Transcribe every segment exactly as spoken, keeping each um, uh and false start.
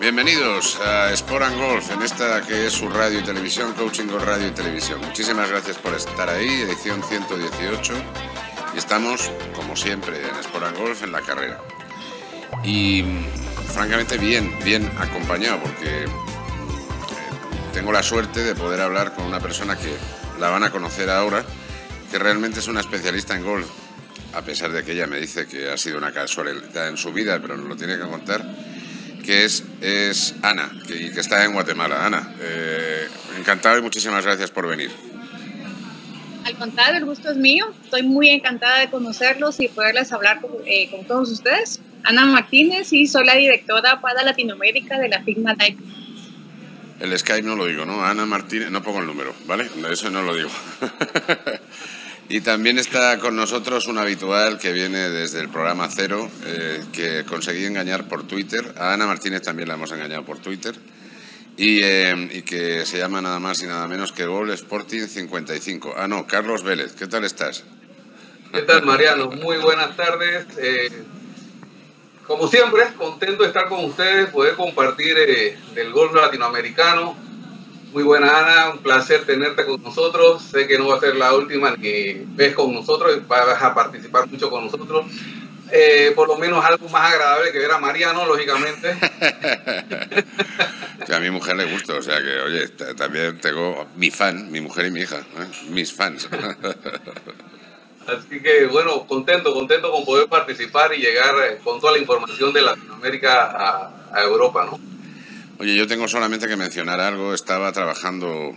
Bienvenidos a Sport and Golf, en esta que es su radio y televisión, Coaching Golf Radio y Televisión. Muchísimas gracias por estar ahí, edición ciento dieciocho, y estamos, como siempre, en Sport and Golf, en la carrera. Y, francamente, bien, bien acompañado, porque tengo la suerte de poder hablar con una persona que la van a conocer ahora, que realmente es una especialista en golf, a pesar de que ella me dice que ha sido una casualidad en su vida, pero nos lo tiene que contar, que es, es Ana, que, que está en Guatemala. Ana, eh, encantado y muchísimas gracias por venir. Al contrario, el gusto es mío. Estoy muy encantada de conocerlos y poderles hablar con, eh, con todos ustedes. Ana Martínez, y soy la directora para Latinoamérica de la firma Dye. El Skype no lo digo, ¿no? Ana Martínez, no pongo el número, ¿vale? Eso no lo digo. Y también está con nosotros un habitual que viene desde el programa Cero, eh, que conseguí engañar por Twitter. A Ana Martínez también la hemos engañado por Twitter. Y, eh, y que se llama nada más y nada menos que Gol Sporting cincuenta y cinco. Ah, no, Carlos Vélez. ¿Qué tal estás? ¿Qué tal, Mariano? Muy buenas tardes. Eh, como siempre, contento de estar con ustedes, poder compartir eh, del golf latinoamericano. Muy buena, Ana, un placer tenerte con nosotros. Sé que no va a ser la última que ves con nosotros, vas a participar mucho con nosotros. Eh, por lo menos algo más agradable que ver a Mariano, lógicamente. Que a mi mujer le gusta, o sea que, oye, también tengo mi fan, mi mujer y mi hija, ¿eh? Mis fans. Así que, bueno, contento, contento con poder participar y llegar con toda la información de Latinoamérica a, a Europa, ¿no? Oye, yo tengo solamente que mencionar algo. Estaba trabajando,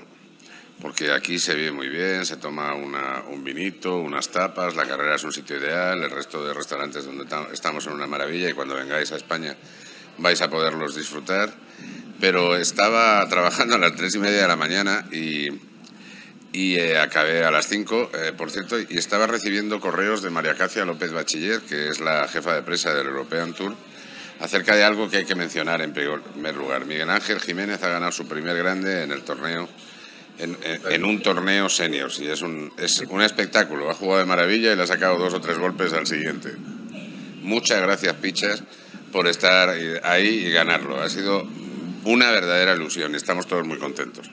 porque aquí se vive muy bien, se toma una, un vinito, unas tapas, la carrera es un sitio ideal, el resto de restaurantes donde estamos en una maravilla y cuando vengáis a España vais a poderlos disfrutar. Pero estaba trabajando a las tres y media de la mañana y, y eh, acabé a las cinco, eh, por cierto, y estaba recibiendo correos de María Acacia López-Bachiller, que es la jefa de prensa del European Tour, acerca de algo que hay que mencionar en primer lugar. Miguel Ángel Jiménez ha ganado su primer grande en el torneo, en, en, en un torneo senior, y es un, es un espectáculo. Ha jugado de maravilla y le ha sacado dos o tres golpes al siguiente. Muchas gracias, Pichas, por estar ahí y ganarlo. Ha sido una verdadera ilusión y estamos todos muy contentos.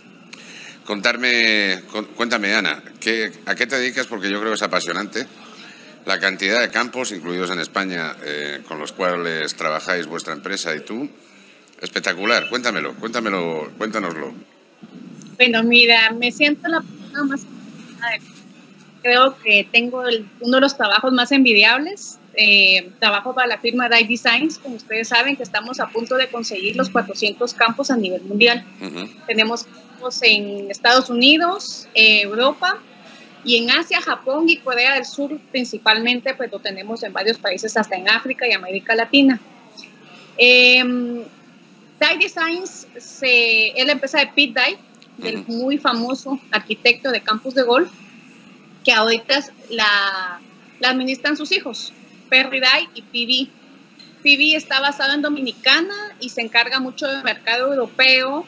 Contarme, cuéntame, Ana, ¿qué, ¿a qué te dedicas? Porque yo creo que es apasionante la cantidad de campos, incluidos en España, eh, con los cuales trabajáis vuestra empresa y tú. Espectacular. Cuéntamelo, cuéntamelo, cuéntanoslo. Bueno, mira, me siento la persona más... Creo que tengo el, uno de los trabajos más envidiables. Eh, trabajo para la firma Dye Designs. Como ustedes saben, que estamos a punto de conseguir los cuatrocientos campos a nivel mundial. Uh-huh. Tenemos campos en Estados Unidos, eh, Europa... Y en Asia, Japón y Corea del Sur principalmente, pues lo tenemos en varios países, hasta en África y América Latina. Eh, Dye Designs se, es la empresa de Pete Dye, del muy famoso arquitecto de campos de golf, que ahorita la, la administran sus hijos, Perry Dye y Pibi. Pibi está basado en Dominicana y se encarga mucho del mercado europeo,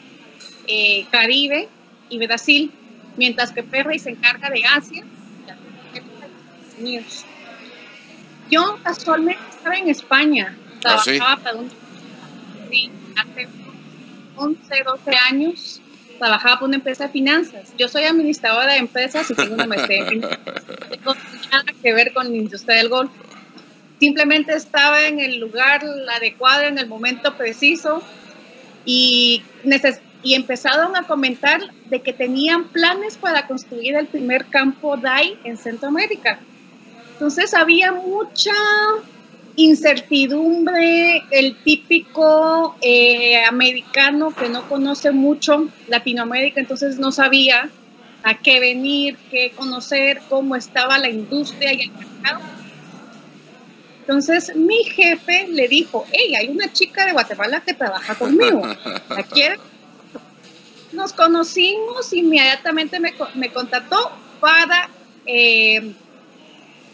eh, Caribe y Brasil, mientras que Perry se encarga de Asia y de Estados Unidos. Yo casualmente estaba en España, trabajaba ¿Ah, sí? para un... Sí, hace once, doce años, trabajaba para una empresa de finanzas. Yo soy administradora de empresas y tengo una maestría en finanzas. No tengo nada que ver con la industria del golf. Simplemente estaba en el lugar adecuado, en el momento preciso, y necesitaba... Y empezaron a comentar de que tenían planes para construir el primer campo Dye en Centroamérica. Entonces había mucha incertidumbre, el típico eh, americano que no conoce mucho Latinoamérica, entonces no sabía a qué venir, qué conocer, cómo estaba la industria y el mercado. Entonces mi jefe le dijo, hey, hay una chica de Guatemala que trabaja conmigo, ¿la quieres? Nos conocimos, inmediatamente me, me contactó para eh,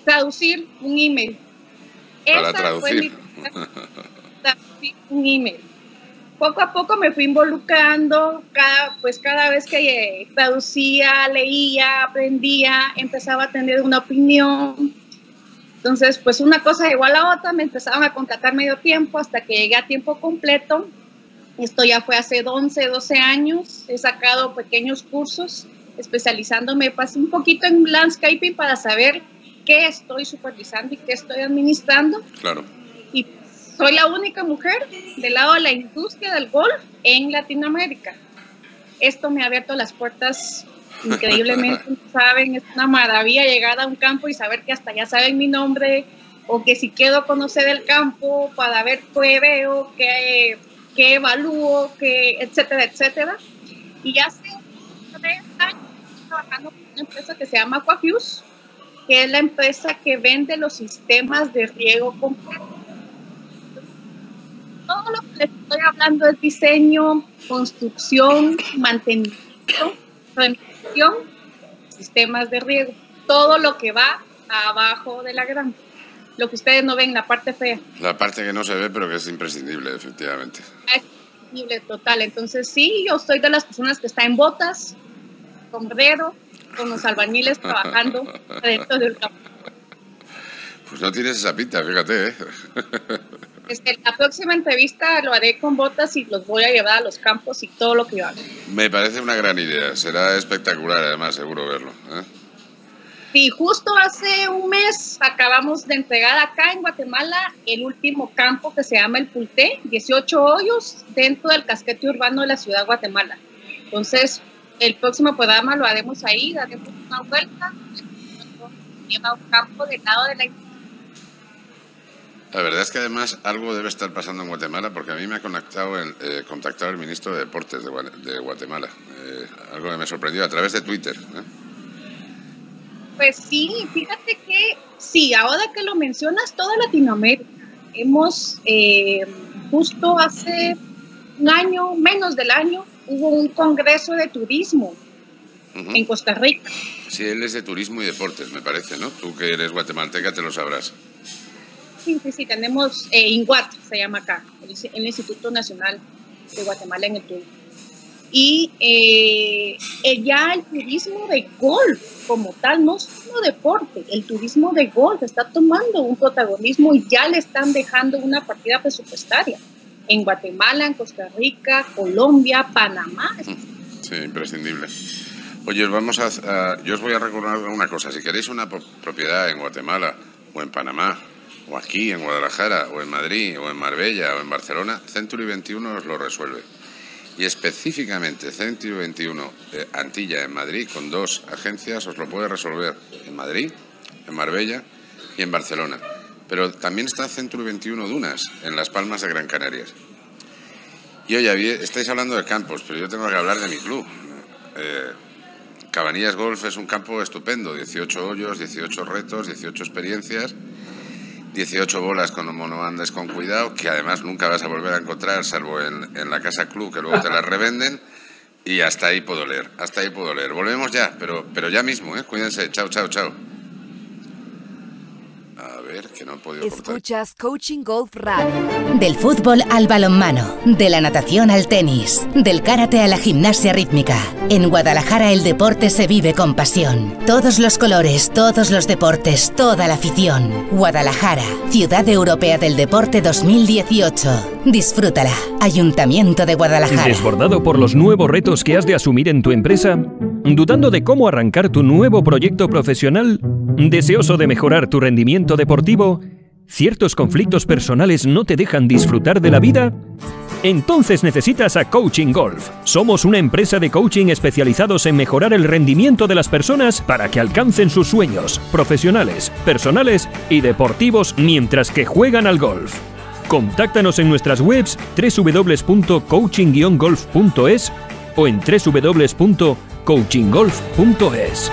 traducir un email. Para Esa traducir. Fue mi traducir un email. Poco a poco me fui involucrando, cada, pues cada vez que eh, traducía, leía, aprendía, empezaba a tener una opinión. Entonces, pues una cosa igual a otra, me empezaron a contratar medio tiempo hasta que llegué a tiempo completo. Esto ya fue hace once, doce años. He sacado pequeños cursos especializándome pues, un poquito en landscaping para saber qué estoy supervisando y qué estoy administrando. Claro. Y soy la única mujer del lado de la industria del golf en Latinoamérica. Esto me ha abierto las puertas increíblemente, saben, es una maravilla llegar a un campo y saber que hasta ya saben mi nombre, o que si quiero conocer el campo para ver qué veo, qué, qué evalúo, qué, etcétera, etcétera. Y ya hace tres años trabajando en una empresa que se llama Aquafuse, que es la empresa que vende los sistemas de riego completo. Todo lo que les estoy hablando es diseño, construcción, mantenimiento, remediación, sistemas de riego. Todo lo que va abajo de la grama. Lo que ustedes no ven, la parte fea. La parte que no se ve, pero que es imprescindible, efectivamente. Es imprescindible, total. Entonces, sí, yo soy de las personas que está en botas, sombrero, con los albañiles trabajando dentro del campo. Pues no tienes esa pinta, fíjate, ¿eh? Desde la próxima entrevista lo haré con botas y los voy a llevar a los campos y todo lo que yo hago. Me parece una gran idea. Será espectacular, además, seguro verlo, ¿eh? Sí, justo hace un mes acabamos de entregar acá en Guatemala el último campo que se llama el Pulté, dieciocho hoyos dentro del casquete urbano de la ciudad de Guatemala. Entonces, el próximo programa lo haremos ahí, daremos una vuelta, lleva un campo del lado de la... La verdad es que además algo debe estar pasando en Guatemala, porque a mí me ha contactado el, eh, contactado el ministro de Deportes de, de Guatemala, eh, algo que me sorprendió a través de Twitter, ¿eh? Pues sí, fíjate que sí, ahora que lo mencionas, toda Latinoamérica. Hemos, eh, justo hace un año, menos del año, hubo un congreso de turismo uh-huh. en Costa Rica. Sí, él es de turismo y deportes, me parece, ¿no? Tú que eres guatemalteca te lo sabrás. Sí, sí, sí, tenemos eh, INGUAT, se llama acá, el, el Instituto Nacional de Guatemala en el Turismo. Y eh, ya el turismo de golf como tal, no solo deporte, el turismo de golf está tomando un protagonismo y ya le están dejando una partida presupuestaria. En Guatemala, en Costa Rica, Colombia, Panamá. Sí, imprescindible. Oye, vamos a, a, yo os voy a recordar una cosa. Si queréis una propiedad en Guatemala o en Panamá, o aquí en Guadalajara, o en Madrid, o en Marbella, o en Barcelona, Century veintiuno os lo resuelve. Y específicamente Century veintiuno eh, Antilla en Madrid, con dos agencias, os lo puede resolver en Madrid, en Marbella y en Barcelona. Pero también está Century veintiuno Dunas, en Las Palmas de Gran Canarias. Y oye, estáis hablando de campos, pero yo tengo que hablar de mi club. Eh, Cabanillas Golf es un campo estupendo, dieciocho hoyos, dieciocho retos, dieciocho experiencias, dieciocho bolas con mono andes con cuidado, que además nunca vas a volver a encontrar, salvo en, en la casa club, que luego te las revenden. Y hasta ahí puedo leer, hasta ahí puedo leer. Volvemos ya, pero, pero ya mismo, ¿eh? Cuídense, chao, chao, chao. A ver, que no he podido cortar. Escuchas Coaching Golf Radio. Del fútbol al balonmano, de la natación al tenis, del karate a la gimnasia rítmica. En Guadalajara el deporte se vive con pasión. Todos los colores, todos los deportes, toda la afición. Guadalajara, Ciudad Europea del Deporte dos mil dieciocho. Disfrútala. Ayuntamiento de Guadalajara. ¿Desbordado por los nuevos retos que has de asumir en tu empresa? ¿Dudando de cómo arrancar tu nuevo proyecto profesional? ¿Deseoso de mejorar tu rendimiento deportivo? ¿Ciertos conflictos personales no te dejan disfrutar de la vida? Entonces necesitas a Coaching Golf. Somos una empresa de coaching especializados en mejorar el rendimiento de las personas para que alcancen sus sueños profesionales, personales y deportivos mientras que juegan al golf. Contáctanos en nuestras webs doble u doble u doble u punto coaching guion golf punto es o en doble u doble u doble u punto coaching golf punto es.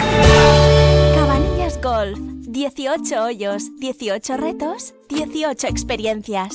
Cabanillas Golf, dieciocho hoyos, dieciocho retos, dieciocho experiencias.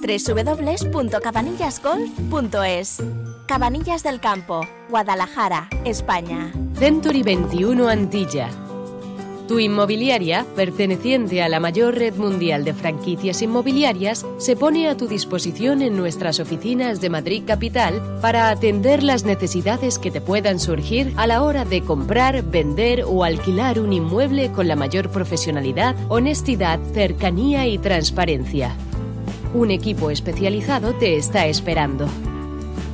doble u doble u doble u punto cabanillas golf punto es. Cabanillas del Campo, Guadalajara, España. Century veintiuno Antilla, tu inmobiliaria, perteneciente a la mayor red mundial de franquicias inmobiliarias, se pone a tu disposición en nuestras oficinas de Madrid Capital para atender las necesidades que te puedan surgir a la hora de comprar, vender o alquilar un inmueble con la mayor profesionalidad, honestidad, cercanía y transparencia. Un equipo especializado te está esperando.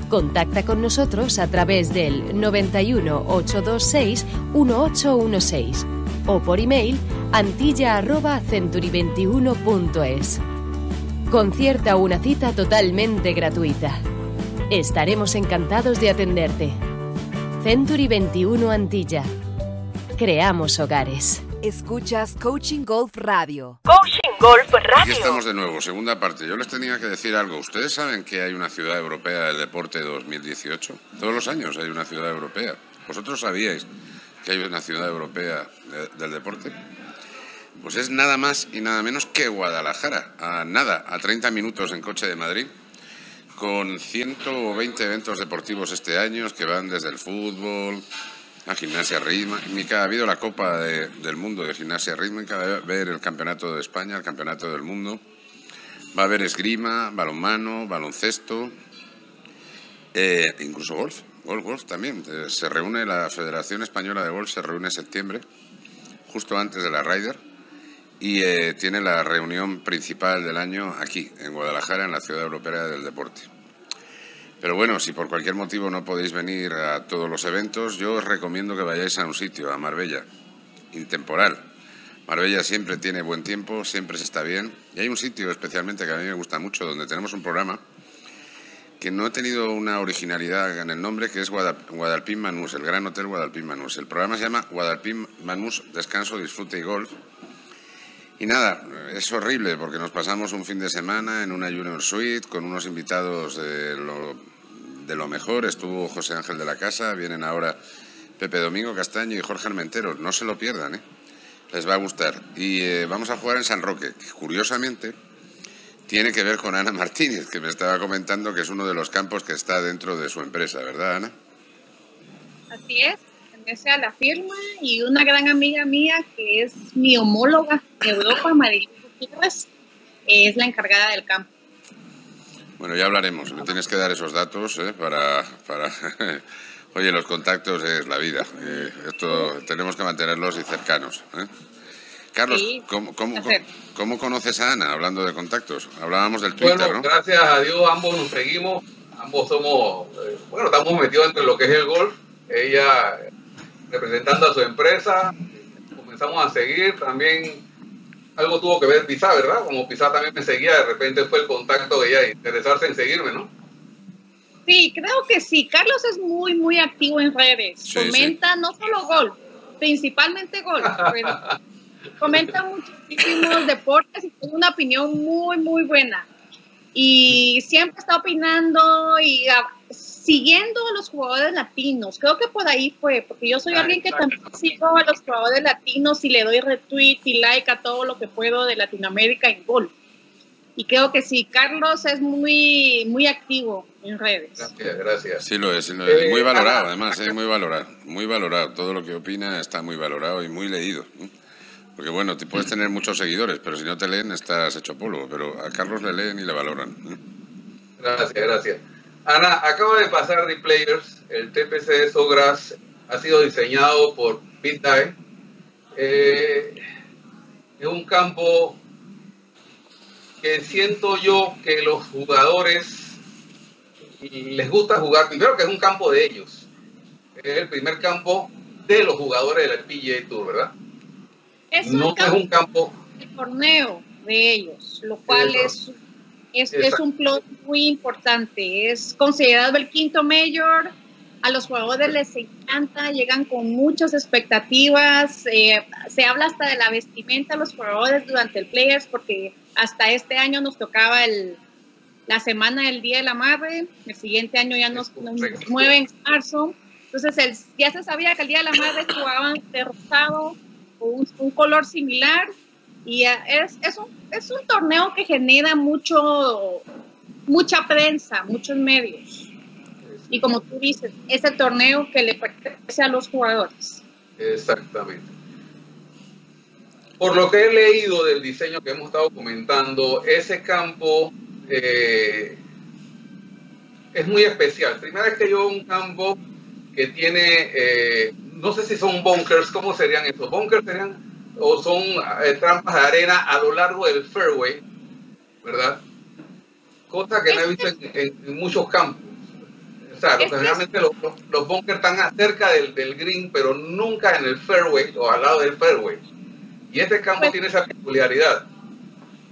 Contacta con nosotros a través del noventa y uno, ochocientos veintiséis, dieciocho dieciséis o por email antilla arroba century veintiuno punto es. Concierta una cita totalmente gratuita. Estaremos encantados de atenderte. Century veintiuno Antilla. Creamos hogares. Escuchas Coaching Golf Radio. Coaching Golf Radio. Aquí estamos de nuevo, segunda parte. Yo les tenía que decir algo. ¿Ustedes saben que hay una ciudad europea del deporte dos mil dieciocho? Todos los años hay una ciudad europea. ¿Vosotros sabíais que hay una ciudad europea de, del deporte? Pues es nada más y nada menos que Guadalajara. A nada, a treinta minutos en coche de Madrid, con ciento veinte eventos deportivos este año, que van desde el fútbol, la gimnasia rítmica. Ha habido la Copa de, del Mundo de Gimnasia Rítmica, va a haber el Campeonato de España, el Campeonato del Mundo, va a haber esgrima, balonmano, baloncesto, eh, incluso golf, golf, golf también. Se reúne la Federación Española de Golf, se reúne en septiembre, justo antes de la Ryder, y eh, tiene la reunión principal del año aquí, en Guadalajara, en la Ciudad Europea del Deporte. Pero bueno, si por cualquier motivo no podéis venir a todos los eventos, yo os recomiendo que vayáis a un sitio, a Marbella, intemporal. Marbella siempre tiene buen tiempo, siempre se está bien. Y hay un sitio especialmente que a mí me gusta mucho, donde tenemos un programa que no ha tenido una originalidad en el nombre, que es Guadalpín Manús, el Gran Hotel Guadalpín Manús. El programa se llama Guadalpín Manús, Descanso, Disfrute y Golf. Y nada, es horrible porque nos pasamos un fin de semana en una Junior Suite con unos invitados de lo... de lo mejor. Estuvo José Ángel de la Casa, vienen ahora Pepe Domingo Castaño y Jorge Armenteros. No se lo pierdan, ¿eh? Les va a gustar. Y eh, vamos a jugar en San Roque, que curiosamente tiene que ver con Ana Martínez, que me estaba comentando que es uno de los campos que está dentro de su empresa, ¿verdad, Ana? Así es, empecé a la firma y una gran amiga mía que es mi homóloga de Europa, María Luis Pírez, es la encargada del campo. Bueno, ya hablaremos. Me tienes que dar esos datos, ¿eh? Para... para... Oye, los contactos es la vida. Eh, esto tenemos que mantenerlos y cercanos, ¿eh? Carlos, sí, ¿cómo, cómo, cómo, ¿cómo conoces a Ana, hablando de contactos? Hablábamos del Twitter, bueno, ¿no? Gracias a Dios, ambos nos seguimos. Ambos somos... Eh, bueno, estamos metidos entre lo que es el golf. Ella representando a su empresa. Comenzamos a seguir también... Algo tuvo que ver Pizá, ¿verdad? Como Pizá también me seguía, de repente fue el contacto de ella, interesarse en seguirme, ¿no? Sí, creo que sí. Carlos es muy, muy activo en redes. Sí, comenta sí. No solo golf, principalmente golf. Pero comenta muchísimos deportes y tiene una opinión muy, muy buena. Y siempre está opinando y a, siguiendo a los jugadores latinos. Creo que por ahí fue, porque yo soy ah, alguien que también sigo a los jugadores latinos y le doy retweet y like a todo lo que puedo de Latinoamérica en golf. Y creo que sí, Carlos es muy, muy activo en redes. Gracias, gracias. Sí lo es, sí lo es. Eh, muy valorado, además, es eh, muy valorado. Muy valorado. Todo lo que opina está muy valorado y muy leído. Porque bueno, te puedes tener muchos seguidores, pero si no te leen estás hecho polvo. Pero a Carlos le leen y le valoran. Gracias, gracias. Ana, acaba de pasar The Players. El T P C de Sogras ha sido diseñado por Pete Dye. Eh, es un campo que siento yo que los jugadores les gusta jugar. Primero que es un campo de ellos. Es el primer campo de los jugadores del P G A Tour, ¿verdad? Es un no campo, es un campo de torneo de ellos, lo cual es, es, es un plus muy importante. Es considerado el quinto mayor. A los jugadores les encanta, llegan con muchas expectativas. Eh, se habla hasta de la vestimenta a los jugadores durante el Players, porque hasta este año nos tocaba el, la semana del Día de la Madre. El siguiente año ya nos, nos mueven en marzo. Entonces el, ya se sabía que el Día de la Madre jugaban de rosado, Un, un color similar, Y es, es, un, es un torneo que genera mucho, mucha prensa, muchos medios. Y como tú dices, es el torneo que le pertenece a los jugadores. Exactamente. Por lo que he leído del diseño que hemos estado comentando, ese campo eh, es muy especial. Primera vez que yo veo un campo que tiene, eh, no sé si son bunkers, ¿cómo serían esos? Bunkers serían... o son eh, trampas de arena a lo largo del fairway, ¿verdad? Cosa que no he visto en, en, en muchos campos. O sea, los, realmente los, los, los bunkers están acerca del, del green, pero nunca en el fairway o al lado del fairway. Y este campo pues, tiene esa peculiaridad.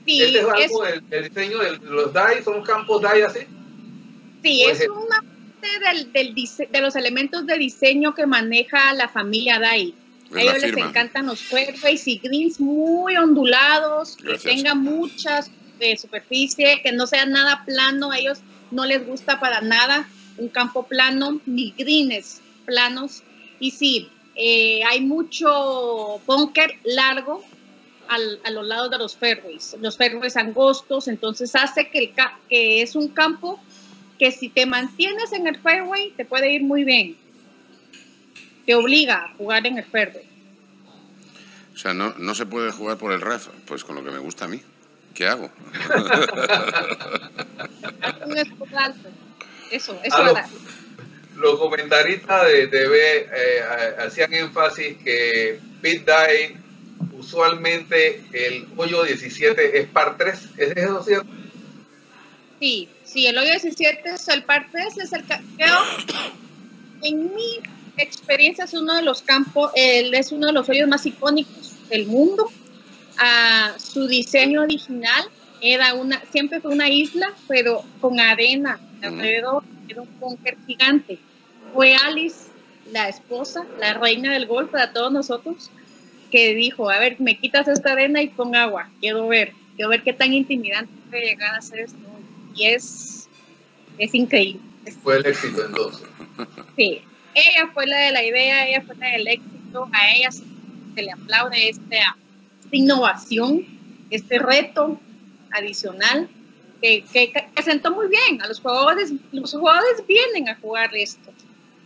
Sí, este es algo del el diseño de los Dye, ¿son campos Dye así? Sí, es, es una parte del, del de los elementos de diseño que maneja la familia Dye. A ellos les encantan los fairways y greens muy ondulados, gracias, que tengan mucha eh, superficie, que no sea nada plano. A ellos no les gusta para nada un campo plano, ni greens planos. Y sí, eh, hay mucho bunker largo al, a los lados de los fairways, los fairways angostos. Entonces hace que, el que es un campo que si te mantienes en el fairway te puede ir muy bien. Te obliga a jugar en el fairway. O sea, no, no se puede jugar por el ref, pues con lo que me gusta a mí. ¿Qué hago? Eso, eso lo, los comentaristas de T V eh, hacían énfasis que Pete Dye, usualmente el hoyo diecisiete es par tres. ¿Es eso cierto? Sí, sí, el hoyo diecisiete es el par tres, es el creo, en mi experiencia es uno de los campos, él es uno de los hoyos más icónicos del mundo. Ah, su diseño original era una, siempre fue una isla, pero con arena alrededor, era un búnker gigante. Fue Alice, la esposa, la reina del golf para todos nosotros, que dijo, a ver, me quitas esta arena y pon agua, quiero ver, quiero ver qué tan intimidante puede llegar a ser esto. Y es, es increíble. Fue el éxito entonces. Sí. Ella fue la de la idea, ella fue la del éxito, a ella se le aplaude esta, esta innovación, este reto adicional, que, que, que sentó muy bien a los jugadores. Los jugadores vienen a jugar esto,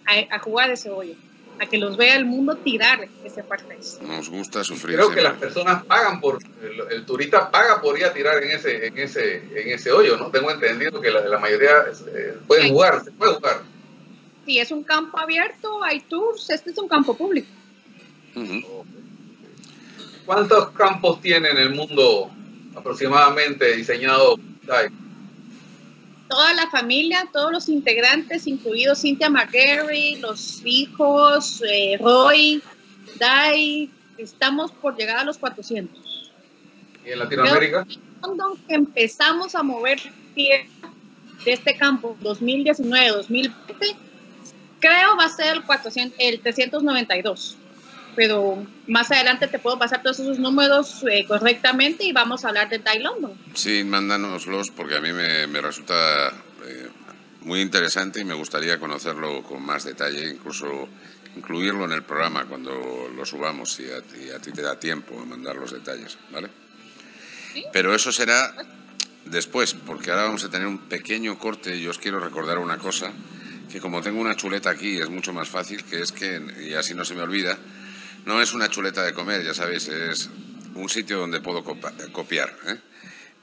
a, a jugar ese hoyo, a que los vea el mundo tirar ese par tres. Nos gusta sufrir. Creo que las personas pagan por, el, el turista paga por ir a tirar en ese, en ese, en ese hoyo, ¿no? Tengo entendido que la, la mayoría eh, pueden jugar, se puede jugar. Si es un campo abierto, hay tours, este es un campo público. Uh-huh. ¿Cuántos campos tiene en el mundo aproximadamente diseñado Dye? Toda la familia, todos los integrantes, incluidos Cynthia McGarry, los hijos, eh, Roy Dye, estamos por llegar a los cuatrocientos. ¿Y en Latinoamérica? Cuando empezamos a mover pie de este campo, dos mil diecinueve, dos mil veinte, creo va a ser el, cuatrocientos, el trescientos noventa y dos, pero más adelante te puedo pasar todos esos números eh, correctamente y vamos a hablar de Dye London. Sí, mándanoslos porque a mí me, me resulta eh, muy interesante y me gustaría conocerlo con más detalle, incluso incluirlo en el programa cuando lo subamos y a, y a ti te da tiempo a mandar los detalles, ¿vale? ¿Sí? Pero eso será después, porque ahora vamos a tener un pequeño corte y os quiero recordar una cosa. Que como tengo una chuleta aquí es mucho más fácil, que es que, y así no se me olvida, no es una chuleta de comer, ya sabéis, es un sitio donde puedo copiar, ¿eh?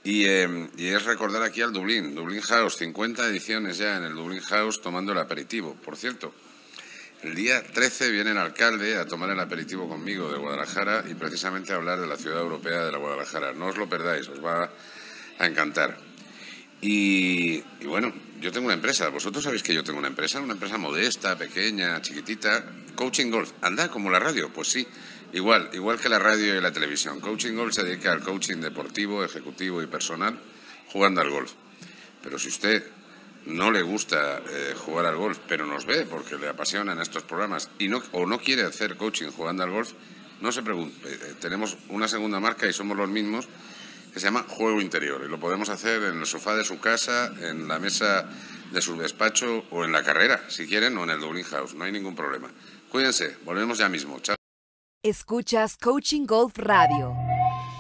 Y, eh, y es recordar aquí al Dublín, Dublín House, cincuenta ediciones ya en el Dublín House tomando el aperitivo. Por cierto, el día trece viene el alcalde a tomar el aperitivo conmigo de Guadalajara y precisamente a hablar de la ciudad europea de la Guadalajara. No os lo perdáis, os va a encantar. Y, y bueno, yo tengo una empresa, vosotros sabéis que yo tengo una empresa, una empresa modesta, pequeña, chiquitita, Coaching Golf, anda como la radio, pues sí, igual, igual que la radio y la televisión. Coaching Golf se dedica al coaching deportivo, ejecutivo y personal, jugando al golf. Pero si usted no le gusta eh, jugar al golf, pero nos ve porque le apasionan estos programas y no, o no quiere hacer coaching jugando al golf, no se preocupe, tenemos una segunda marca y somos los mismos, que se llama Juego Interior, y lo podemos hacer en el sofá de su casa, en la mesa de su despacho o en la carrera, si quieren, o en el Dublín House, no hay ningún problema. Cuídense, volvemos ya mismo. Chao. Escuchas Coaching Golf Radio.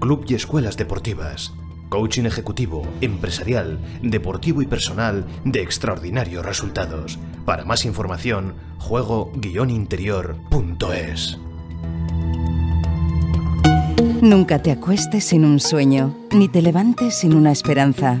club y escuelas deportivas. Coaching ejecutivo, empresarial, deportivo y personal de extraordinarios resultados. Para más información, juego interior punto es. Nunca te acuestes sin un sueño, ni te levantes sin una esperanza.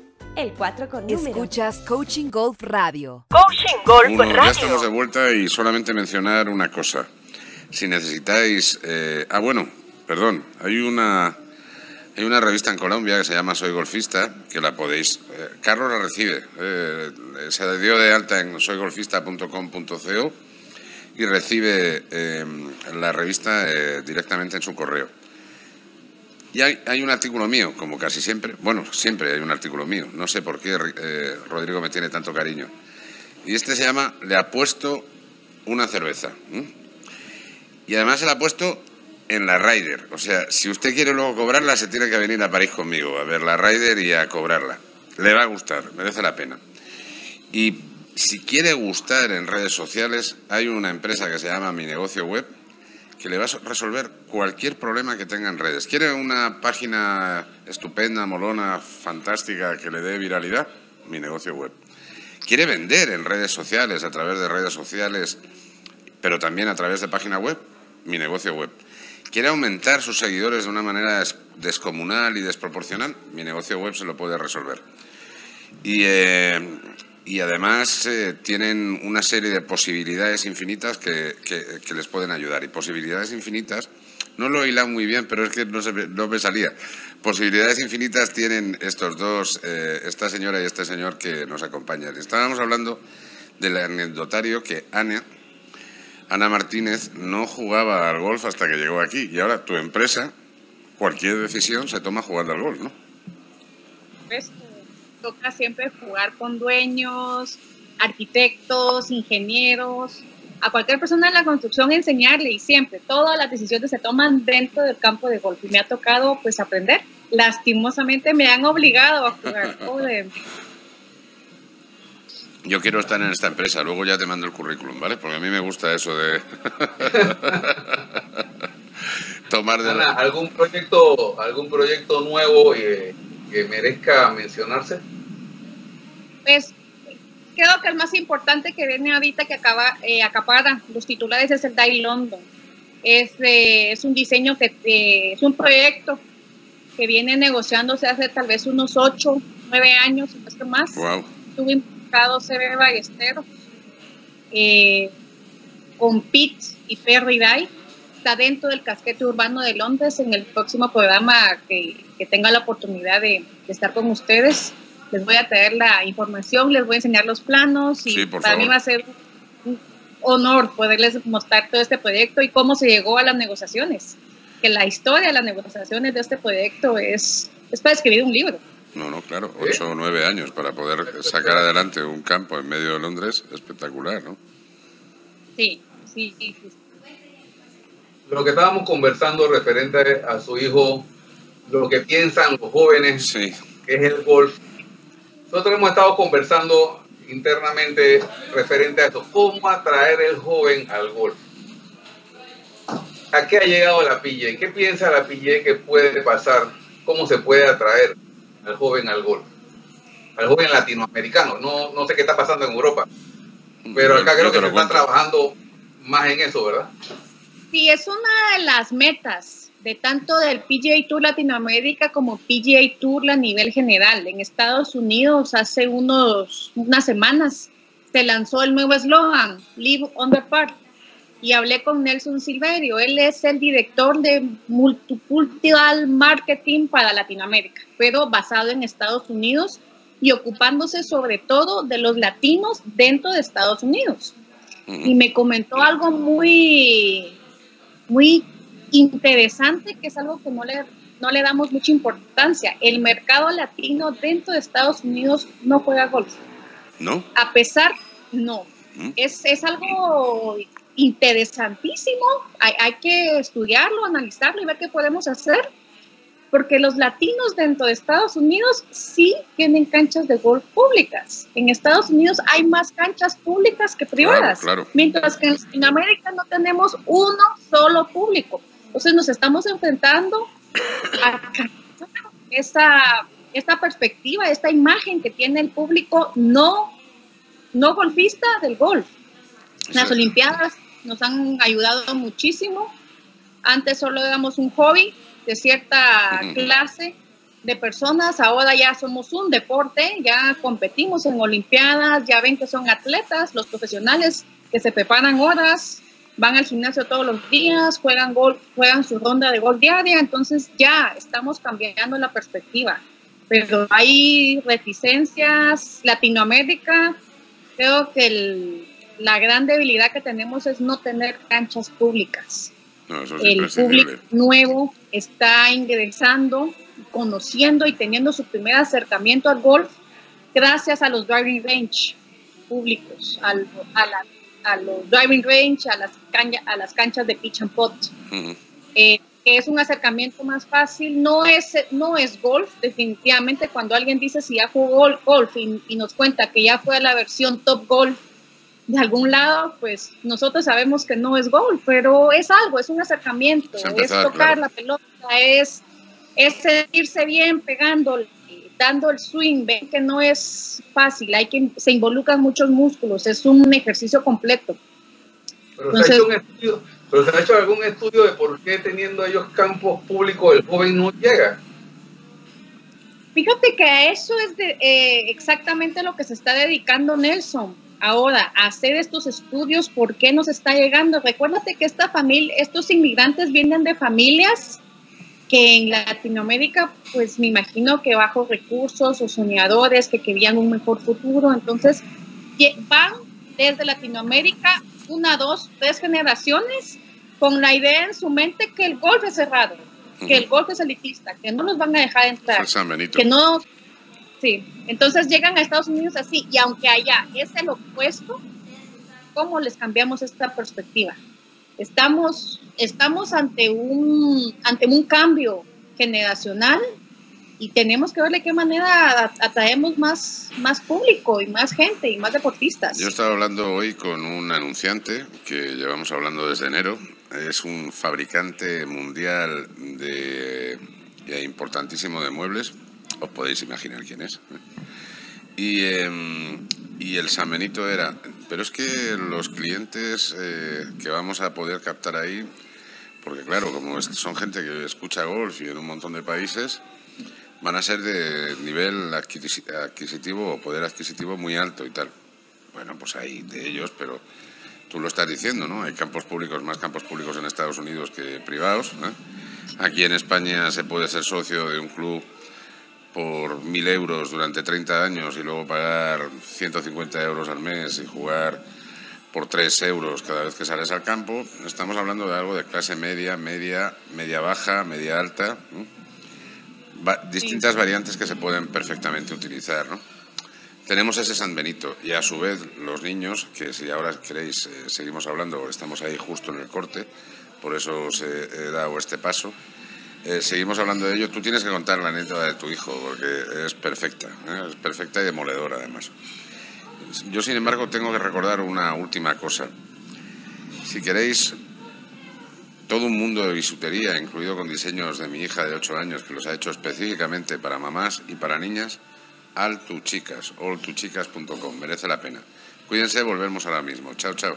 El cuatro con número. Escuchas Coaching Golf Radio. Coaching Golf Uno, Radio. Ya estamos de vuelta y solamente mencionar una cosa. Si necesitáis... Eh, ah, bueno, perdón. Hay una, hay una revista en Colombia que se llama Soy Golfista, que la podéis... Eh, Carlos la recibe. Eh, se dio de alta en soy golfista punto com punto co y recibe eh, la revista eh, directamente en su correo. Y hay, hay un artículo mío, como casi siempre. Bueno, siempre hay un artículo mío. No sé por qué eh, Rodrigo me tiene tanto cariño. Y este se llama Le apuesto una cerveza. ¿Mm? Y además se la ha puesto en la Ryder. O sea, si usted quiere luego cobrarla, se tiene que venir a París conmigo a ver la Ryder y a cobrarla. Le va a gustar, merece la pena. Y si quiere gustar en redes sociales, hay una empresa que se llama Mi Negocio Web, que le va a resolver cualquier problema que tenga en redes. ¿Quiere una página estupenda, molona, fantástica, que le dé viralidad? Mi Negocio Web. ¿Quiere vender en redes sociales, a través de redes sociales, pero también a través de página web? Mi Negocio Web. ¿Quiere aumentar sus seguidores de una manera descomunal y desproporcional? Mi Negocio Web se lo puede resolver. Y... Eh, Y además eh, tienen una serie de posibilidades infinitas que, que, que les pueden ayudar. Y posibilidades infinitas, no lo he hilado muy bien, pero es que no, se, no me salía. Posibilidades infinitas tienen estos dos, eh, esta señora y este señor que nos acompañan. Estábamos hablando del anecdotario que Ana, Ana Martínez no jugaba al golf hasta que llegó aquí. Y ahora tu empresa, cualquier decisión se toma jugando al golf, ¿no? ¿Ves? Toca siempre jugar con dueños, arquitectos, ingenieros, a cualquier persona de la construcción enseñarle y siempre todas las decisiones se toman dentro del campo de golf y me ha tocado pues aprender. Lastimosamente me han obligado a jugar. Joder. Yo quiero estar en esta empresa, luego ya te mando el currículum, ¿vale? Porque a mí me gusta eso de... tomar de Ana, la... ¿algún proyecto, algún proyecto nuevo eh... que merezca mencionarse? Pues creo que el más importante que viene ahorita que acaba eh, acapara los titulares es el Dye London. Es, eh, es un diseño, que eh, es un proyecto que viene negociándose hace tal vez unos ocho, nueve años, no es que más. Wow. Estuve implicado C B Ballesteros eh, con Pete y Perry Dye. Está dentro del casquete urbano de Londres. En el próximo programa que, que tenga la oportunidad de, de estar con ustedes, les voy a traer la información, les voy a enseñar los planos y sí, para favor. Mí va a ser un honor poderles mostrar todo este proyecto y cómo se llegó a las negociaciones, que la historia de las negociaciones de este proyecto es, es para escribir un libro. No, no, claro, ocho o nueve años para poder sacar adelante un campo en medio de Londres, espectacular, ¿no? Sí, sí, sí. Lo que estábamos conversando referente a su hijo, lo que piensan los jóvenes, sí, que es el golf. Nosotros hemos estado conversando internamente es referente a esto. ¿Cómo atraer el joven al golf? ¿A qué ha llegado la P G A? ¿Qué piensa la P G A que puede pasar? ¿Cómo se puede atraer al joven al golf? Al joven latinoamericano. No, no sé qué está pasando en Europa, pero acá creo que se está trabajando más en eso, ¿verdad? Sí, es una de las metas de tanto del P G A Tour Latinoamérica como P G A Tour a nivel general. En Estados Unidos hace unos, unas semanas se lanzó el nuevo eslogan, Live on the Park. Y hablé con Nelson Silverio, él es el director de Multicultural Marketing para Latinoamérica, pero basado en Estados Unidos y ocupándose sobre todo de los latinos dentro de Estados Unidos. Y me comentó algo muy, muy interesante, que es algo que no le, no le damos mucha importancia. El mercado latino dentro de Estados Unidos no juega golf. ¿No? A pesar, no. ¿Mm? Es, es algo interesantísimo, hay, hay que estudiarlo, analizarlo y ver qué podemos hacer, porque los latinos dentro de Estados Unidos sí tienen canchas de golf públicas. En Estados Unidos hay más canchas públicas que privadas, claro, claro. Mientras que en Latinoamérica no tenemos uno solo público. Entonces nos estamos enfrentando a esta, esta perspectiva, esta imagen que tiene el público no, no golfista del golf. Las sí. Olimpiadas nos han ayudado muchísimo. Antes solo éramos un hobby de cierta uh-huh. clase de personas, ahora ya somos un deporte, ya competimos en Olimpiadas, ya ven que son atletas, los profesionales que se preparan horas, van al gimnasio todos los días, juegan golf, juegan su ronda de golf diaria, entonces ya estamos cambiando la perspectiva. Pero hay reticencias. Latinoamérica, creo que el... la gran debilidad que tenemos es no tener canchas públicas. No, eso es imprescindible. El público nuevo está ingresando, conociendo y teniendo su primer acercamiento al golf gracias a los driving range públicos, al, a, la, a los driving range, a las, cancha, a las canchas de pitch and pot. Uh-huh. eh, es un acercamiento más fácil, no es, no es golf, definitivamente. Cuando alguien dice si ya jugó golf y, y nos cuenta que ya fue la versión Top Golf de algún lado, pues nosotros sabemos que no es golf, pero es algo, es un acercamiento, es, empezar, es tocar claro. la pelota, es, es sentirse bien pegándole, dando el swing. Ven que no es fácil, hay que, se involucran muchos músculos, es un ejercicio completo. Pero, Entonces, se ha hecho un estudio, pero se ha hecho algún estudio de por qué teniendo ellos campos públicos el joven no llega. Fíjate que eso es de, eh, exactamente lo que se está dedicando Nelson. Ahora, hacer estos estudios, ¿por qué nos está llegando? Recuérdate que esta familia, estos inmigrantes vienen de familias que en Latinoamérica, pues me imagino que bajos recursos o soñadores que querían un mejor futuro. Entonces, van desde Latinoamérica una, dos, tres generaciones con la idea en su mente que el golf es cerrado, uh-huh. que el golf es elitista, que no los van a dejar entrar, que no... Sí, entonces llegan a Estados Unidos así, y aunque allá es el opuesto, ¿cómo les cambiamos esta perspectiva? Estamos, estamos ante, un, ante un cambio generacional y tenemos que ver de qué manera atraemos más, más público y más gente y más deportistas. Yo estaba hablando hoy con un anunciante que llevamos hablando desde enero, es un fabricante mundial de, de importantísimo de muebles. Os podéis imaginar quién es. Y, eh, y el San Benito era, pero es que los clientes eh, que vamos a poder captar ahí, porque claro, como son gente que escucha golf y en un montón de países, van a ser de nivel adquisitivo o poder adquisitivo muy alto y tal. Bueno, pues hay de ellos, pero tú lo estás diciendo, ¿no? Hay campos públicos, más campos públicos en Estados Unidos que privados, ¿eh? Aquí en España se puede ser socio de un club por mil euros durante treinta años y luego pagar ciento cincuenta euros al mes y jugar por tres euros cada vez que sales al campo. Estamos hablando de algo de clase media, media, media baja, media alta, ¿no? Va, distintas sí. variantes que se pueden perfectamente utilizar, ¿no? Tenemos ese San Benito y a su vez los niños, que si ahora queréis eh, seguimos hablando, estamos ahí justo en el corte, por eso os eh, he dado este paso. Eh, seguimos hablando de ello. Tú tienes que contar la anécdota de tu hijo porque es perfecta, ¿eh? Es perfecta y demoledora además. Yo, sin embargo, tengo que recordar una última cosa. Si queréis, todo un mundo de bisutería, incluido con diseños de mi hija de ocho años, que los ha hecho específicamente para mamás y para niñas, Altuchicas, altuchicas punto com, merece la pena. Cuídense, volvemos ahora mismo. Chao, chao.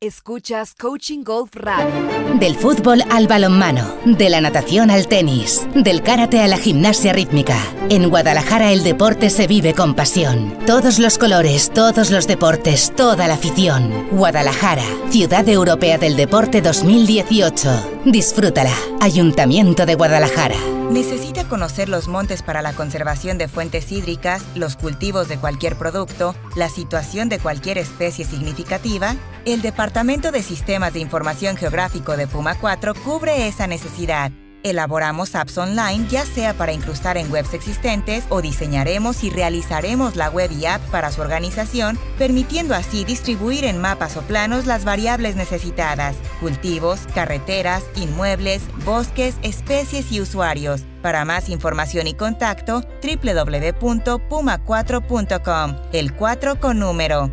Escuchas Coaching Golf Radio. Del fútbol al balonmano, de la natación al tenis, del karate a la gimnasia rítmica. En Guadalajara el deporte se vive con pasión. Todos los colores, todos los deportes, toda la afición. Guadalajara, Ciudad Europea del Deporte dos mil dieciocho. Disfrútala. Ayuntamiento de Guadalajara. ¿Necesita conocer los montes para la conservación de fuentes hídricas, los cultivos de cualquier producto, la situación de cualquier especie significativa? El Departamento de Sistemas de Información Geográfico de Puma cuatro cubre esa necesidad. Elaboramos apps online, ya sea para incrustar en webs existentes o diseñaremos y realizaremos la web y app para su organización, permitiendo así distribuir en mapas o planos las variables necesitadas: cultivos, carreteras, inmuebles, bosques, especies y usuarios. Para más información y contacto, doble u doble u doble u punto puma cuatro punto com, el cuatro con número.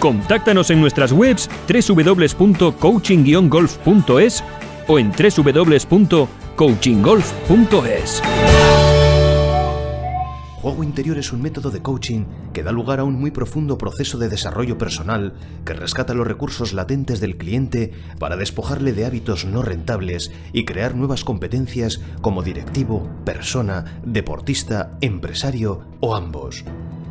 Contáctanos en nuestras webs doble u doble u doble u punto coaching golf punto es o en doble u doble u doble u punto coaching golf punto es. Juego Interior es un método de coaching que da lugar a un muy profundo proceso de desarrollo personal que rescata los recursos latentes del cliente para despojarle de hábitos no rentables y crear nuevas competencias como directivo, persona, deportista, empresario o ambos.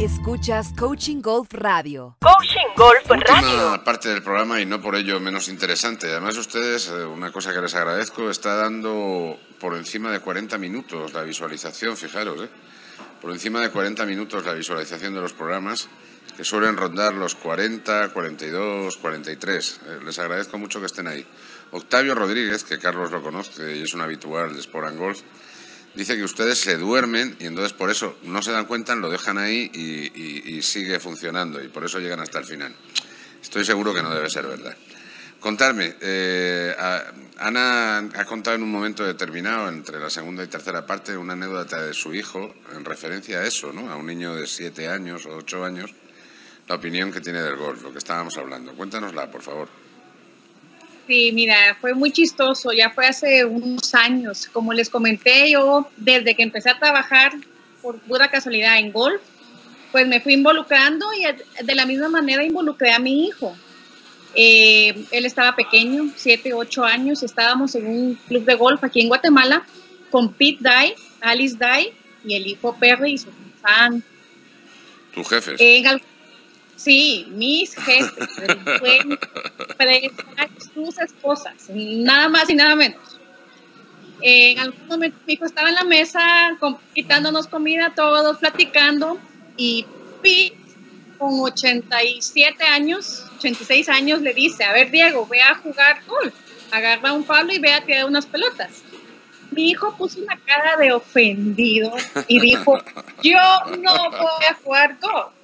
Escuchas Coaching Golf Radio. Coaching Golf Radio. Última parte del programa y no por ello menos interesante. Además ustedes, una cosa que les agradezco, está dando por encima de cuarenta minutos la visualización, fijaros, ¿eh? Por encima de cuarenta minutos la visualización de los programas, que suelen rondar los cuarenta, cuarenta y dos, cuarenta y tres. Les agradezco mucho que estén ahí. Octavio Rodríguez, que Carlos lo conoce y es un habitual de Sport and Golf, dice que ustedes se duermen y entonces por eso no se dan cuenta, lo dejan ahí y, y, y sigue funcionando y por eso llegan hasta el final. Estoy seguro que no debe ser verdad. Contadme, eh, a, Ana ha contado en un momento determinado, entre la segunda y tercera parte, una anécdota de su hijo en referencia a eso, ¿no? A un niño de siete años o ocho años, la opinión que tiene del golf, lo que estábamos hablando. Cuéntanosla, por favor. Sí, mira, fue muy chistoso, ya fue hace unos años. Como les comenté, yo desde que empecé a trabajar por pura casualidad en golf, pues me fui involucrando y de la misma manera involucré a mi hijo. Eh, él estaba pequeño, siete, ocho años, estábamos en un club de golf aquí en Guatemala con Pete Dye, Alice Dye y el hijo Perry y su fan. ¿Tus jefes? En el... Sí, mis jefes, sus esposas, nada más y nada menos. En algún momento mi hijo estaba en la mesa, quitándonos comida, todos platicando, y Pi, con ochenta y siete años, ochenta y seis años, le dice: a ver, Diego, ve a jugar golf, agarra un palo y ve a tirar unas pelotas. Mi hijo puso una cara de ofendido y dijo: yo no voy a jugar golf.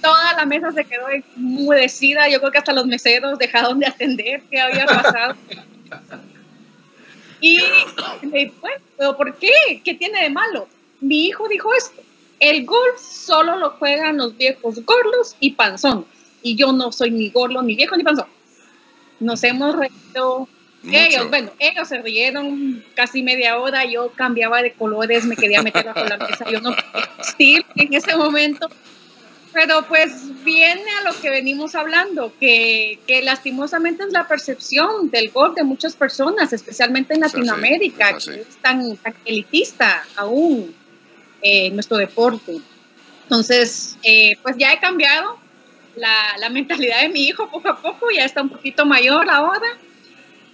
Toda la mesa se quedó enmudecida. Yo creo que hasta los meseros dejaron de atender qué había pasado. Y le bueno, ¿pero por qué? ¿Qué tiene de malo? Mi hijo dijo esto: el golf solo lo juegan los viejos gorlos y panzones. Y yo no soy ni gorlo, ni viejo, ni panzón. Nos hemos reído. Ellos, bueno, ellos se rieron casi media hora. Yo cambiaba de colores, me quería meter bajo la mesa. Yo no podía existir en ese momento. Pero pues viene a lo que venimos hablando, que, que lastimosamente es la percepción del golf de muchas personas, especialmente en Latinoamérica, es así, es así. que es tan, tan elitista aún eh, nuestro deporte. Entonces, eh, pues ya he cambiado la, la mentalidad de mi hijo poco a poco, ya está un poquito mayor ahora.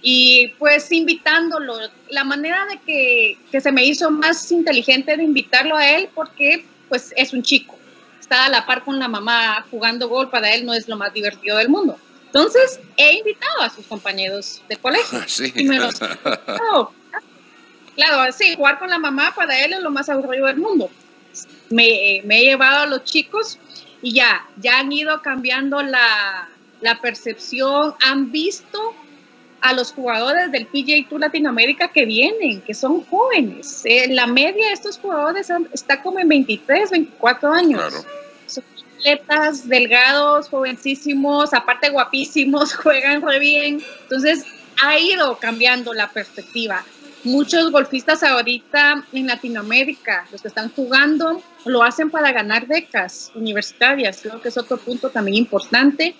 Y pues invitándolo, la manera de que, que se me hizo más inteligente de invitarlo a él, porque pues es un chico, está a la par con la mamá jugando golf, para él no es lo más divertido del mundo. Entonces he invitado a sus compañeros de colegio. Sí. Y me los... oh, claro, sí, jugar con la mamá para él es lo más aburrido del mundo. Me, me he llevado a los chicos y ya, ya han ido cambiando la, la percepción, han visto a los jugadores del P G A Tour Latinoamérica que vienen, que son jóvenes. Eh, la media de estos jugadores está como en veintitrés, veinticuatro años. Claro. Son atletas, delgados, jovencísimos, aparte guapísimos, juegan re bien. Entonces, ha ido cambiando la perspectiva. Muchos golfistas ahorita en Latinoamérica, los que están jugando, lo hacen para ganar becas universitarias. Creo que es otro punto también importante.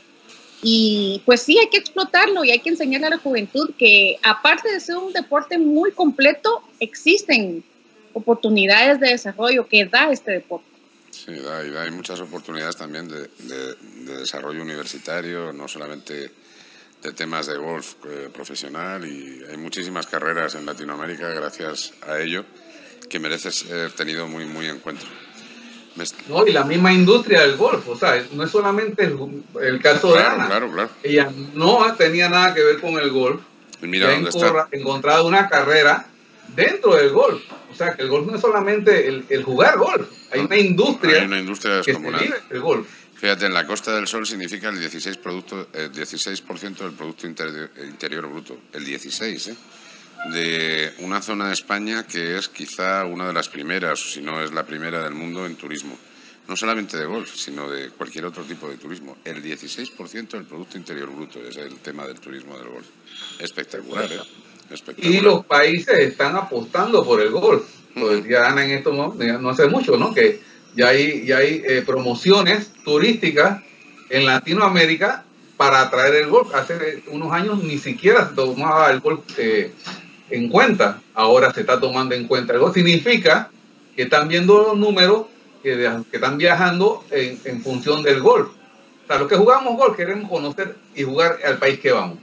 Y pues sí, hay que explotarlo y hay que enseñarle a la juventud que, aparte de ser un deporte muy completo, existen oportunidades de desarrollo que da este deporte. Sí, da, y da. Hay muchas oportunidades también de, de, de desarrollo universitario, no solamente de temas de golf eh, profesional, y hay muchísimas carreras en Latinoamérica gracias a ello que merece ser tenido muy, muy en cuenta. No, y la misma industria del golf, o sea, no es solamente el, el caso claro, de Ana. Claro, claro. Ella no tenía nada que ver con el golf. Y mira dónde está. Encontrado una carrera dentro del golf. O sea, que el golf no es solamente el, el jugar golf. Hay una industria, Hay una industria descomunal. Que se vive el golf. Fíjate, en la Costa del Sol significa el dieciséis, producto, el dieciséis por ciento del Producto Inter Interior Bruto. El dieciséis por ciento, ¿eh? De una zona de España que es quizá una de las primeras, si no es la primera del mundo en turismo. No solamente de golf, sino de cualquier otro tipo de turismo. El dieciséis por ciento del Producto Interior Bruto es el tema del turismo del golf. Espectacular, ¿eh? Espectacular. Y los países están apostando por el golf. Lo decía Ana en esto no, no hace mucho, ¿no? Que ya hay, ya hay eh, promociones turísticas en Latinoamérica para atraer el golf. Hace unos años ni siquiera se tomaba el golf eh, en cuenta, ahora se está tomando en cuenta. Algo significa que están viendo los números que, de, que están viajando en, en función del golf. O sea, los que jugamos golf queremos conocer y jugar al país que vamos.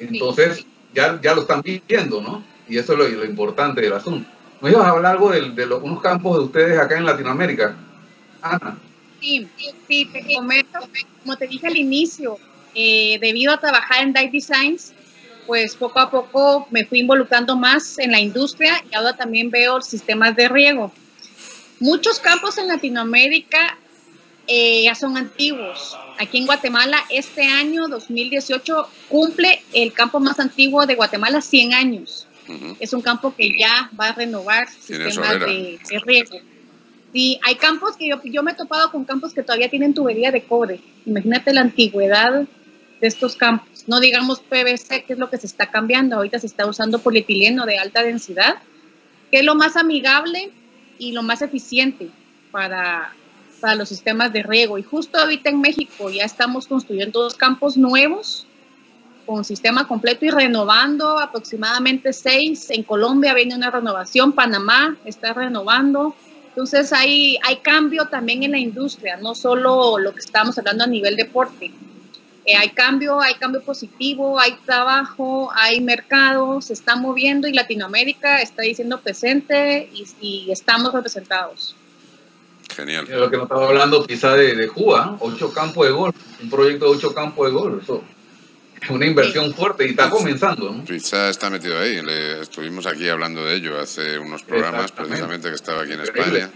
Entonces, ya, ya lo están viendo, ¿no? Y eso es lo, lo importante del asunto. ¿Nos ibas a hablar algo de, de los, unos campos de ustedes acá en Latinoamérica, Ana? Sí, sí, te comento, como te dije al inicio, eh, debido a trabajar en Dye Designs, pues poco a poco me fui involucrando más en la industria y ahora también veo sistemas de riego. Muchos campos en Latinoamérica eh, ya son antiguos. Aquí en Guatemala este año dos mil dieciocho cumple el campo más antiguo de Guatemala cien años. Uh-huh. Es un campo que ya va a renovar sistemas de, de riego. Sí, hay campos que yo, yo me he topado con campos que todavía tienen tubería de cobre. Imagínate la antigüedad de estos campos. No digamos P V C, que es lo que se está cambiando. Ahorita se está usando polietileno de alta densidad, que es lo más amigable y lo más eficiente para, para los sistemas de riego. Y justo ahorita en México ya estamos construyendo dos campos nuevos con sistema completo y renovando aproximadamente seis. En Colombia viene una renovación, Panamá está renovando. Entonces hay, hay cambio también en la industria, no solo lo que estamos hablando a nivel deporte. Eh, hay cambio, hay cambio positivo, hay trabajo, hay mercado, se está moviendo y Latinoamérica está diciendo presente y, y estamos representados. Genial. De lo que nos estaba hablando quizá de, de Cuba, ocho campos de golf, un proyecto de ocho campos de golf, eso es una inversión sí. fuerte y está sí. comenzando, ¿no? Suiza está metido ahí, Le, estuvimos aquí hablando de ello hace unos programas precisamente que estaba aquí en Increíble. España.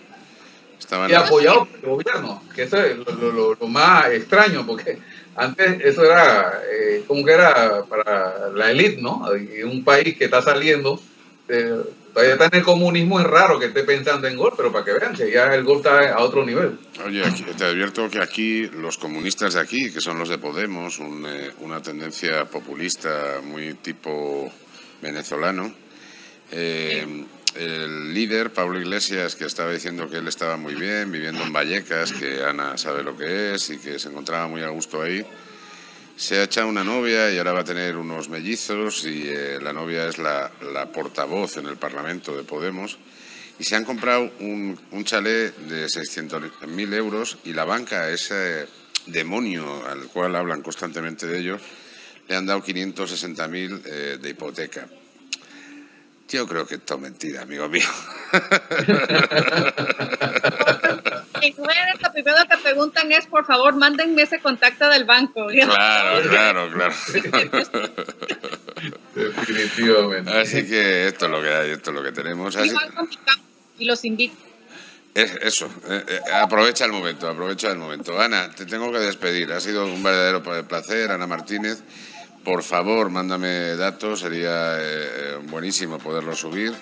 Estaban y apoyado por el gobierno, que eso es lo, lo, lo más extraño, porque antes eso era eh, como que era para la élite, ¿no? Y un país que está saliendo, eh, todavía está en el comunismo, es raro que esté pensando en golf, pero para que vean que ya el golf está a otro nivel. Oye, aquí, te advierto que aquí los comunistas de aquí, que son los de Podemos, un, eh, una tendencia populista muy tipo venezolano, eh, el líder, Pablo Iglesias, que estaba diciendo que él estaba muy bien, viviendo en Vallecas, que Ana sabe lo que es y que se encontraba muy a gusto ahí, se ha echado una novia y ahora va a tener unos mellizos y eh, la novia es la, la portavoz en el Parlamento de Podemos y se han comprado un, un chalet de seiscientos mil euros y la banca, ese demonio al cual hablan constantemente de ellos, le han dado quinientos sesenta mil eh, de hipoteca. Yo creo que esto es mentira, amigo mío. Lo primero que preguntan es, por favor, mándenme ese contacto del banco. Claro, claro, claro. Definitivamente. Así que esto es lo que hay, esto es lo que tenemos. Así... Y los invito. Es, eso, eh, eh, aprovecha el momento, aprovecha el momento. Ana, te tengo que despedir. Ha sido un verdadero placer, Ana Martínez. Por favor, mándame datos, sería eh, buenísimo poderlo subir.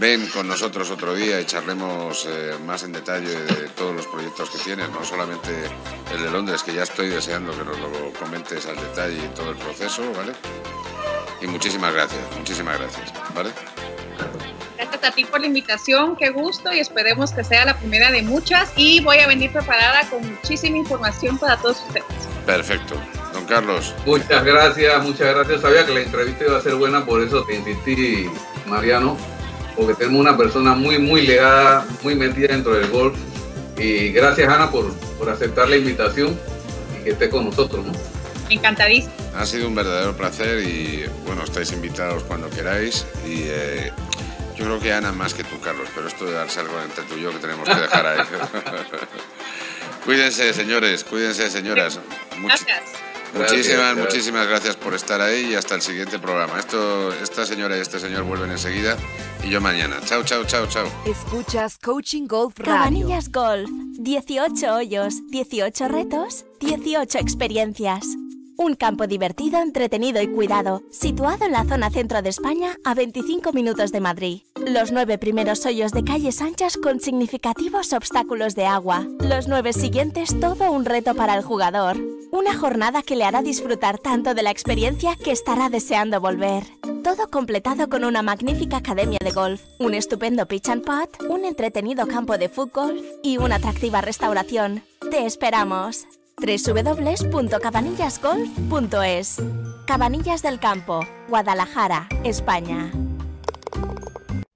Ven con nosotros otro día y charlemos eh, más en detalle de todos los proyectos que tienes, no solamente el de Londres, que ya estoy deseando que nos lo comentes al detalle y todo el proceso, ¿vale? Y muchísimas gracias, muchísimas gracias, ¿vale? Gracias a ti por la invitación, qué gusto, y esperemos que sea la primera de muchas, y voy a venir preparada con muchísima información para todos ustedes. Perfecto. Don Carlos. Muchas gracias, muchas gracias. Sabía que la entrevista iba a ser buena, por eso te insistí, Mariano, porque tenemos una persona muy, muy legada, muy metida dentro del golf. Y gracias, Ana, por, por aceptar la invitación y que esté con nosotros, ¿no? Encantadísimo. Ha sido un verdadero placer y, bueno, estáis invitados cuando queráis. Y eh, yo creo que Ana más que tú, Carlos, pero esto de darse algo entre tú y yo que tenemos que dejar ahí. Cuídense, señores, cuídense, señoras. Much gracias. Muchísimas, gracias. muchísimas gracias por estar ahí y hasta el siguiente programa. Esto, esta señora y este señor vuelven enseguida y yo mañana. Chao, chao, chao, chao. Escuchas Coaching Golf Radio. Cabanillas Golf. dieciocho hoyos, dieciocho retos, dieciocho experiencias. Un campo divertido, entretenido y cuidado, situado en la zona centro de España a veinticinco minutos de Madrid. Los nueve primeros hoyos de calles anchas con significativos obstáculos de agua. Los nueve siguientes, todo un reto para el jugador. Una jornada que le hará disfrutar tanto de la experiencia que estará deseando volver. Todo completado con una magnífica academia de golf, un estupendo pitch and putt, un entretenido campo de fútbol y una atractiva restauración. ¡Te esperamos! w w w punto cabanillas golf punto es. Cabanillas del Campo, Guadalajara, España.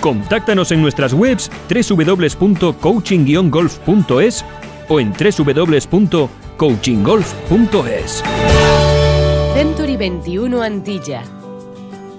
Contáctanos en nuestras webs w w w punto coaching golf punto es o en w w w punto coaching golf punto es. Century veintiuno Antilla.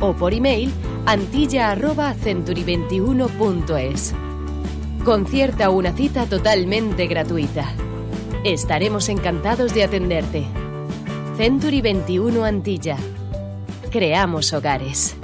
o por email antilla arroba century veintiuno punto es. Concierta una cita totalmente gratuita. Estaremos encantados de atenderte. Century veintiuno Antilla. Creamos hogares.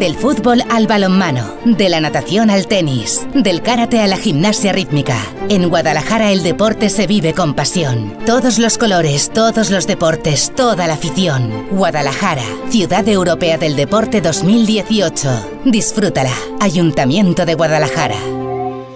Del fútbol al balonmano, de la natación al tenis, del karate a la gimnasia rítmica. En Guadalajara el deporte se vive con pasión. Todos los colores, todos los deportes, toda la afición. Guadalajara, Ciudad Europea del Deporte dos mil dieciocho. Disfrútala. Ayuntamiento de Guadalajara.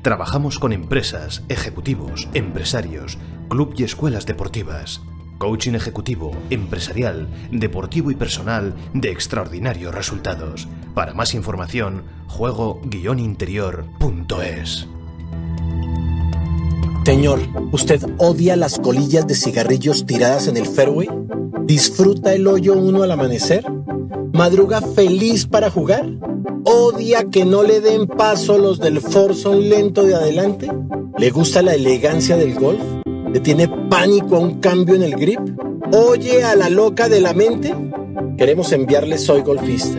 Trabajamos con empresas, ejecutivos, empresarios, club y escuelas deportivas. Coaching ejecutivo, empresarial, deportivo y personal de extraordinarios resultados. Para más información, juego guion interior punto es. Señor, ¿usted odia las colillas de cigarrillos tiradas en el fairway? ¿Disfruta el hoyo uno al amanecer? ¿Madruga feliz para jugar? ¿Odia que no le den paso los del forzón lento de adelante? ¿Le gusta la elegancia del golf? ¿Le tiene pánico a un cambio en el grip? ¿Oye a la loca de la mente? Queremos enviarle Soy Golfista,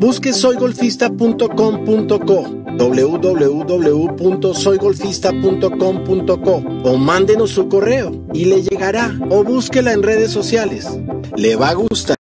Busque soy golfista punto com punto co, doble u doble u doble u punto soy golfista punto com punto co, o mándenos su correo y le llegará, o búsquela en redes sociales. Le va a gustar.